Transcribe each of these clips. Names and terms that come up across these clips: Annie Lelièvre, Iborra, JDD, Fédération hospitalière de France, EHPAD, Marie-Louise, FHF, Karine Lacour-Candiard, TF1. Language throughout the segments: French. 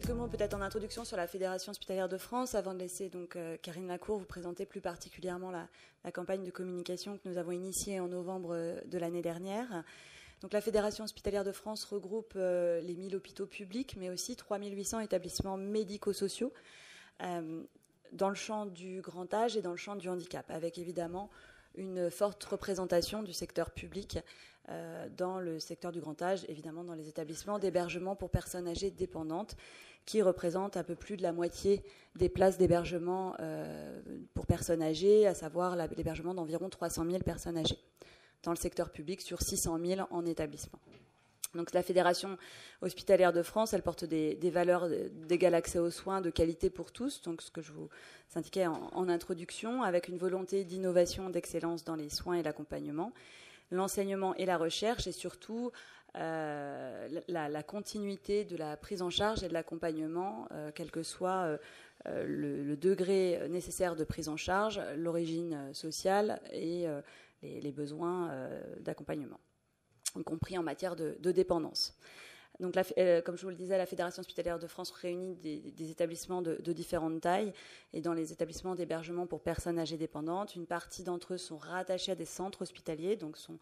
Quelques mots peut-être en introduction sur la Fédération hospitalière de France, avant de laisser donc Karine Lacour vous présenter plus particulièrement la campagne de communication que nous avons initiée en novembre de l'année dernière. Donc la Fédération hospitalière de France regroupe les 1000 hôpitaux publics, mais aussi 3800 établissements médico-sociaux dans le champ du grand âge et dans le champ du handicap, avec évidemment une forte représentation du secteur public dans le secteur du grand âge, évidemment dans les établissements d'hébergement pour personnes âgées dépendantes, qui représentent un peu plus de la moitié des places d'hébergement pour personnes âgées, à savoir l'hébergement d'environ 300 000 personnes âgées dans le secteur public sur 600 000 en établissement. Donc la Fédération hospitalière de France, elle porte des valeurs d'égal accès aux soins, de qualité pour tous, donc ce que je vous indiquais en introduction, avec une volonté d'innovation, d'excellence dans les soins et l'accompagnement, l'enseignement et la recherche, et surtout la continuité de la prise en charge et de l'accompagnement, quel que soit le degré nécessaire de prise en charge, l'origine sociale et les besoins d'accompagnement, y compris en matière de dépendance. Donc, comme je vous le disais, la Fédération hospitalière de France réunit des établissements de différentes tailles. Et dans les établissements d'hébergement pour personnes âgées dépendantes, une partie d'entre eux sont rattachés à des centres hospitaliers, donc sont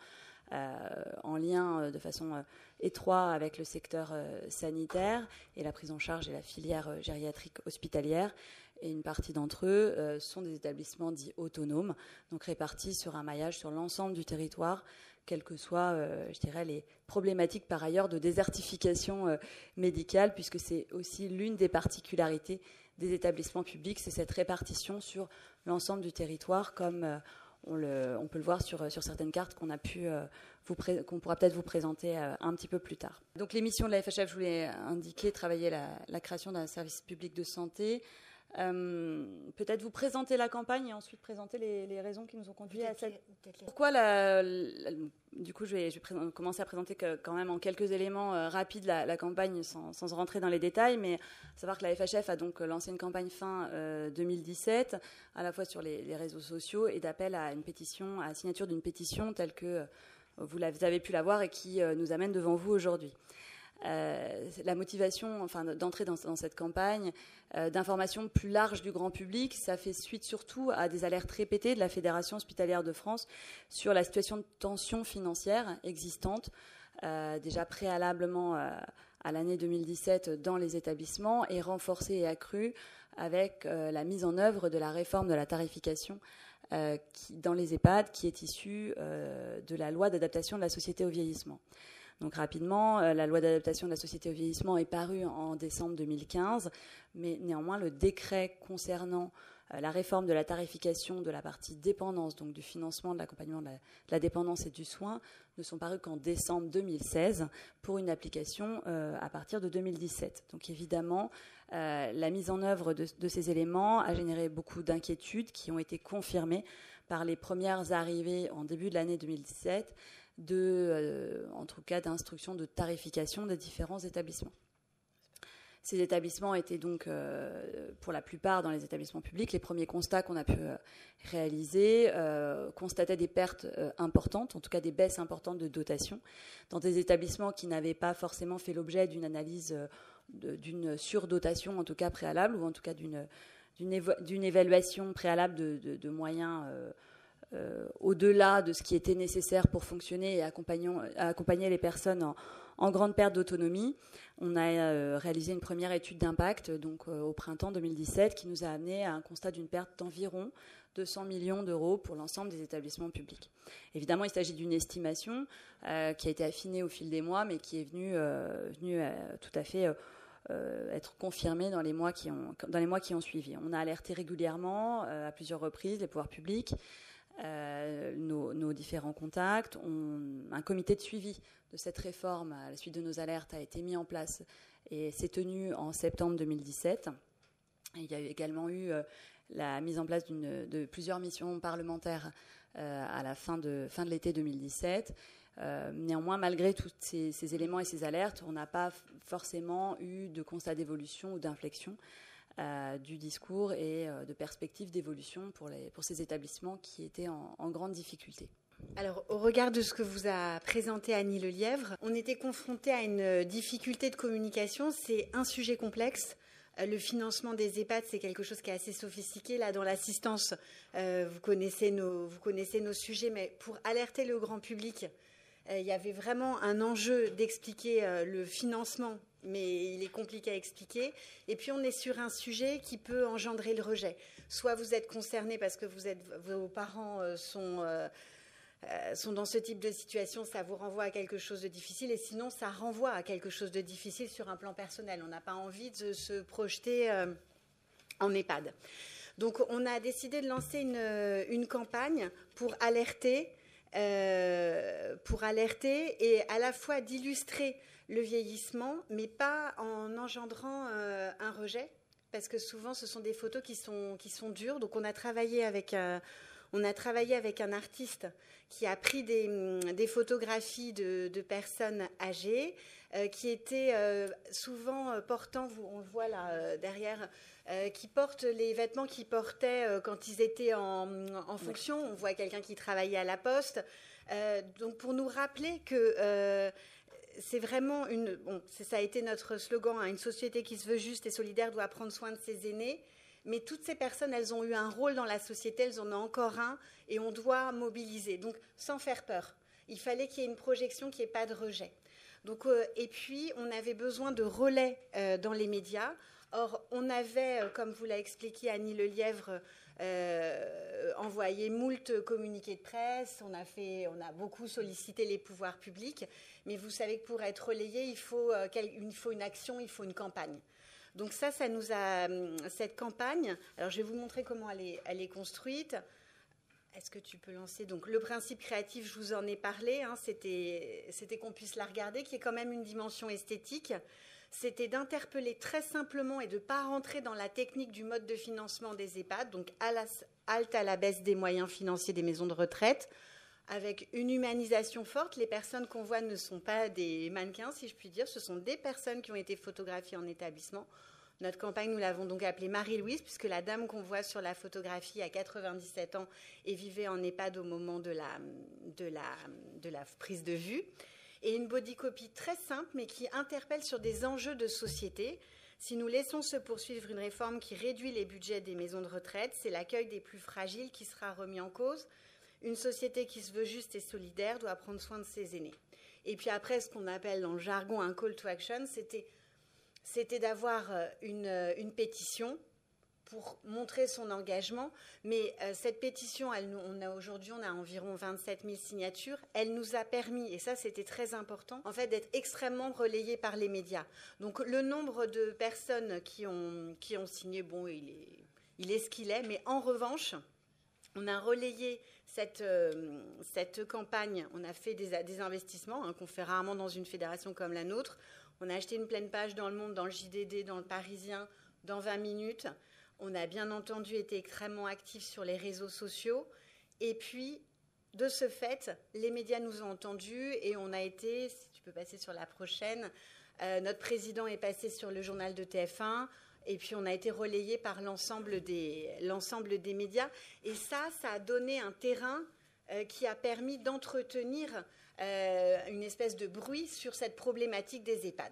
en lien de façon étroite avec le secteur sanitaire et la prise en charge et la filière gériatrique hospitalière. Et une partie d'entre eux sont des établissements dits autonomes, donc répartis sur un maillage sur l'ensemble du territoire, quelles que soient, je dirais, les problématiques par ailleurs de désertification médicale, puisque c'est aussi l'une des particularités des établissements publics, c'est cette répartition sur l'ensemble du territoire, comme on peut le voir sur certaines cartes qu'on pourra peut-être vous présenter un petit peu plus tard. Donc les missions de la FHF, je vous l'ai indiqué, travailler la création d'un service public de santé. Peut-être vous présenter la campagne et ensuite présenter les raisons qui nous ont conduit à cette... Pourquoi du coup, je vais commencer à présenter quand même en quelques éléments rapides la campagne sans rentrer dans les détails, mais savoir que la FHF a donc lancé une campagne fin 2017, à la fois sur les réseaux sociaux et d'appel à une pétition, à la signature d'une pétition telle que vous avez pu la voir et qui nous amène devant vous aujourd'hui. La motivation d'entrer dans cette campagne d'information plus large du grand public, ça fait suite surtout à des alertes répétées de la Fédération hospitalière de France sur la situation de tension financière existante, déjà préalablement à l'année 2017 dans les établissements, et renforcée et accrue avec la mise en œuvre de la réforme de la tarification dans les EHPAD, qui est issue de la loi d'adaptation de la société au vieillissement. Donc rapidement, la loi d'adaptation de la société au vieillissement est parue en décembre 2015, mais néanmoins le décret concernant la réforme de la tarification de la partie dépendance, donc du financement de l'accompagnement de la dépendance et du soin, ne sont parus qu'en décembre 2016 pour une application à partir de 2017. Donc évidemment, la mise en œuvre de ces éléments a généré beaucoup d'inquiétudes qui ont été confirmées par les premières arrivées en début de l'année 2017, en tout cas d'instructions de tarification des différents établissements. Ces établissements étaient donc, pour la plupart, dans les établissements publics. Les premiers constats qu'on a pu réaliser constataient des pertes importantes, en tout cas des baisses importantes de dotation, dans des établissements qui n'avaient pas forcément fait l'objet d'une analyse d'une surdotation, en tout cas préalable, ou en tout cas d'une évaluation préalable de moyens au-delà de ce qui était nécessaire pour fonctionner et accompagner les personnes en grande perte d'autonomie. On a réalisé une première étude d'impact donc au printemps 2017 qui nous a amené à un constat d'une perte d'environ 200 millions d'euros pour l'ensemble des établissements publics. Évidemment, il s'agit d'une estimation qui a été affinée au fil des mois, mais qui est venue tout à fait être confirmée dans les mois qui ont suivi. On a alerté régulièrement à plusieurs reprises les pouvoirs publics, nos différents contacts. Un comité de suivi de cette réforme à la suite de nos alertes a été mis en place et s'est tenu en septembre 2017. Et il y a également eu la mise en place de plusieurs missions parlementaires à la fin de l'été 2017. Néanmoins, malgré tous ces éléments et ces alertes, on n'a pas forcément eu de constat d'évolution ou d'inflexion du discours et de perspectives d'évolution pour ces établissements qui étaient en grande difficulté. Alors, au regard de ce que vous a présenté Annie Lelièvre, on était confronté à une difficulté de communication. C'est un sujet complexe. Le financement des EHPAD, c'est quelque chose qui est assez sophistiqué. Là, dans l'assistance, vous connaissez nos sujets, mais pour alerter le grand public, il y avait vraiment un enjeu d'expliquer le financement, mais il est compliqué à expliquer. Et puis, on est sur un sujet qui peut engendrer le rejet. Soit vous êtes concerné parce que vos parents sont dans ce type de situation, ça vous renvoie à quelque chose de difficile, et sinon ça renvoie à quelque chose de difficile sur un plan personnel. On n'a pas envie de se projeter en EHPAD. Donc on a décidé de lancer une campagne pour alerter et à la fois d'illustrer le vieillissement, mais pas en engendrant un rejet, parce que souvent ce sont des photos qui sont dures. Donc on a travaillé avec un artiste qui a pris des photographies de personnes âgées qui étaient souvent portant, on le voit là derrière, qui portent les vêtements qu'ils portaient quand ils étaient en fonction. On voit quelqu'un qui travaillait à la poste. Donc pour nous rappeler que c'est vraiment ça a été notre slogan, hein, une société qui se veut juste et solidaire doit prendre soin de ses aînés. Mais toutes ces personnes, elles ont eu un rôle dans la société, elles en ont encore un, et on doit mobiliser. Donc, sans faire peur. Il fallait qu'il y ait une projection, qu'il n'y ait pas de rejet. Donc, et puis, on avait besoin de relais dans les médias. Or, on avait, comme vous l'a expliqué Annie Lelièvre, envoyé moult communiqués de presse. On a beaucoup sollicité les pouvoirs publics. Mais vous savez que pour être relayé, il faut une action, il faut une campagne. Donc ça nous a... Cette campagne, alors je vais vous montrer comment elle est construite. Est-ce que tu peux lancer? Donc le principe créatif, je vous en ai parlé, hein, c'était qu'on puisse la regarder, qui est quand même une dimension esthétique. C'était d'interpeller très simplement et de ne pas rentrer dans la technique du mode de financement des EHPAD, donc halte à la baisse des moyens financiers des maisons de retraite, avec une humanisation forte. Les personnes qu'on voit ne sont pas des mannequins, si je puis dire. Ce sont des personnes qui ont été photographiées en établissement. Notre campagne, nous l'avons donc appelée Marie-Louise, puisque la dame qu'on voit sur la photographie a 97 ans et vivait en EHPAD au moment de la prise de vue. Et une body copy très simple, mais qui interpelle sur des enjeux de société. Si nous laissons se poursuivre une réforme qui réduit les budgets des maisons de retraite, c'est l'accueil des plus fragiles qui sera remis en cause. Une société qui se veut juste et solidaire doit prendre soin de ses aînés. Et puis après, ce qu'on appelle dans le jargon un call to action, c'était d'avoir une pétition pour montrer son engagement. Mais cette pétition, aujourd'hui, on a environ 27 000 signatures. Elle nous a permis, et ça c'était très important, en fait, d'être extrêmement relayés par les médias. Donc le nombre de personnes qui ont signé, bon, il est ce qu'il est. Mais en revanche, on a relayé cette campagne, on a fait des investissements qu'on fait rarement dans une fédération comme la nôtre. On a acheté une pleine page dans Le Monde, dans le JDD, dans Le Parisien, dans 20 minutes. On a bien entendu été extrêmement actifs sur les réseaux sociaux. Et puis, de ce fait, les médias nous ont entendus et on a été, si tu peux passer sur la prochaine, notre président est passé sur le journal de TF1. Et puis, on a été relayé par l'ensemble des médias. Et ça a donné un terrain qui a permis d'entretenir une espèce de bruit sur cette problématique des EHPAD.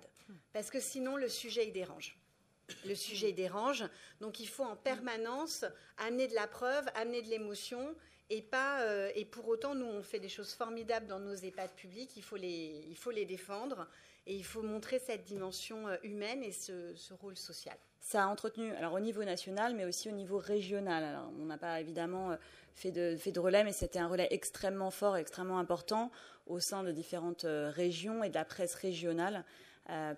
Parce que sinon, le sujet, il dérange. Le sujet dérange. Donc, il faut en permanence amener de la preuve, amener de l'émotion. Et pour autant, nous, on fait des choses formidables dans nos EHPAD publics. Il faut les défendre. Et il faut montrer cette dimension humaine et ce rôle social. Ça a entretenu, alors au niveau national, mais aussi au niveau régional. Alors, on n'a pas évidemment fait de relais, mais c'était un relais extrêmement fort, extrêmement important au sein de différentes régions et de la presse régionale,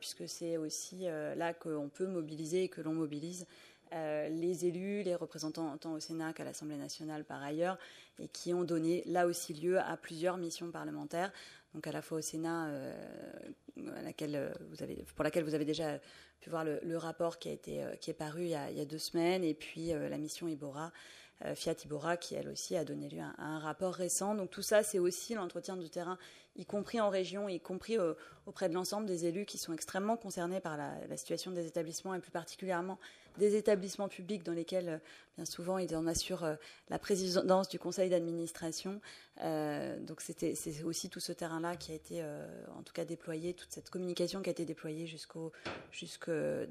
puisque c'est aussi là qu'on peut mobiliser et que l'on mobilise les élus, les représentants tant au Sénat qu'à l'Assemblée nationale par ailleurs, et qui ont donné là aussi lieu à plusieurs missions parlementaires. Donc à la fois au Sénat, pour laquelle vous avez déjà pu voir le rapport qui est paru il y a 2 semaines, et puis la mission Iborra, Fiat Iborra, qui elle aussi a donné lieu à un rapport récent. Donc tout ça, c'est aussi l'entretien du terrain y compris en région, y compris auprès de l'ensemble des élus qui sont extrêmement concernés par la situation des établissements et plus particulièrement des établissements publics dans lesquels, bien souvent, ils en assurent la présidence du conseil d'administration. Donc c'est aussi tout ce terrain-là qui a été, en tout cas, déployé, toute cette communication qui a été déployée jusque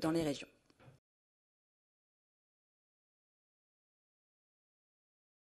dans les régions.